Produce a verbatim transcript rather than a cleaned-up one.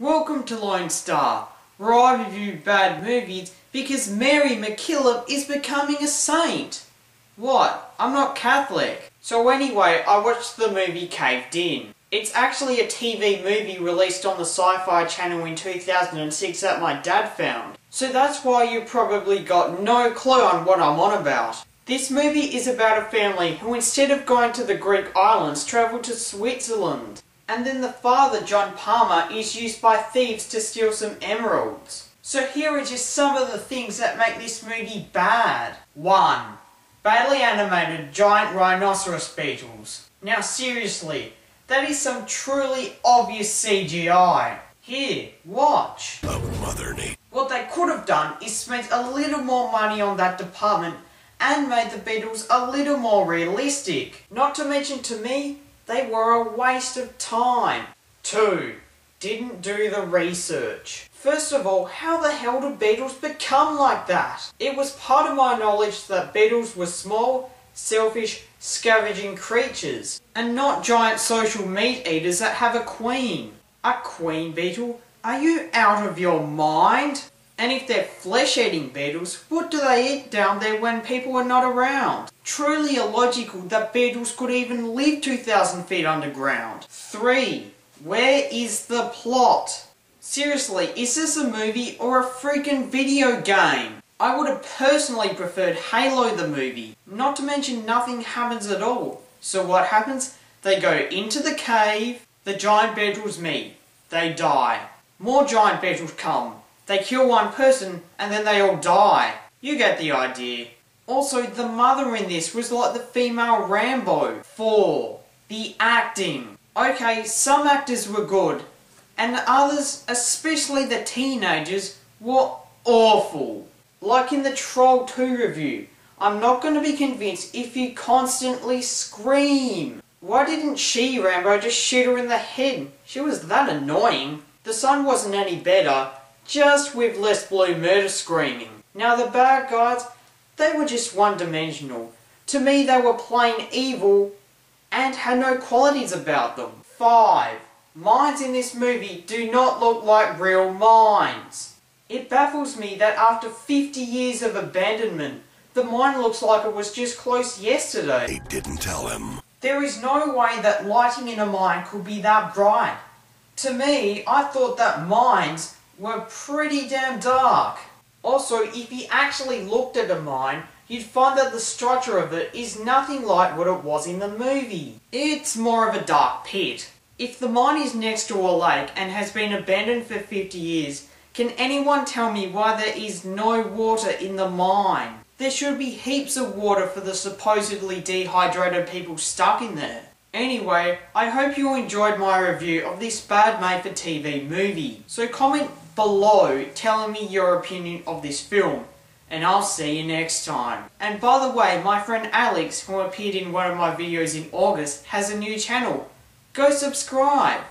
Welcome to Lone Star, where I review bad movies because Mary McKillop is becoming a saint. What? I'm not Catholic. So anyway, I watched the movie Caved In. It's actually a T V movie released on the Sci-Fi channel in two thousand six that my dad found. So that's why you probably got no clue on what I'm on about. This movie is about a family who, instead of going to the Greek islands, travel to Switzerland. And then the father, John Palmer, is used by thieves to steal some emeralds. So here are just some of the things that make this movie bad. one. Badly animated giant rhinoceros beetles. Now seriously, that is some truly obvious C G I. Here, watch. Oh, Mother Nature. What they could have done is spent a little more money on that department and made the beetles a little more realistic. Not to mention, to me, they were a waste of time. two. Didn't do the research. First of all, how the hell do beetles become like that? It was part of my knowledge that beetles were small, selfish, scavenging creatures, and not giant social meat eaters that have a queen. A queen beetle? Are you out of your mind? And if they're flesh-eating beetles, what do they eat down there when people are not around? Truly illogical that beetles could even live two thousand feet underground. three. Where is the plot? Seriously, is this a movie or a freaking video game? I would have personally preferred Halo the movie. Not to mention nothing happens at all. So what happens? They go into the cave, the giant beetles meet. They die. More giant beetles come. They kill one person, and then they all die. You get the idea. Also, the mother in this was like the female Rambo. four. The acting. Okay, some actors were good, and others, especially the teenagers, were awful. Like in the Troll two review, I'm not going to be convinced if you constantly scream. Why didn't she, Rambo, just shoot her in the head? She was that annoying. The son wasn't any better, just with less blue murder screaming. Now the bad guys, they were just one-dimensional. To me, they were plain evil and had no qualities about them. five. Minds in this movie do not look like real minds. It baffles me that after fifty years of abandonment, the mine looks like it was just closed yesterday. They didn't tell him. There is no way that lighting in a mine could be that bright. To me, I thought that mines were pretty damn dark. Also, if you actually looked at a mine, you'd find that the structure of it is nothing like what it was in the movie. It's more of a dark pit. If the mine is next to a lake and has been abandoned for fifty years, can anyone tell me why there is no water in the mine? There should be heaps of water for the supposedly dehydrated people stuck in there. Anyway, I hope you enjoyed my review of this bad made-for-T V movie. So comment below telling me your opinion of this film, and I'll see you next time. And by the way, my friend Alex, who appeared in one of my videos in August, has a new channel. Go subscribe!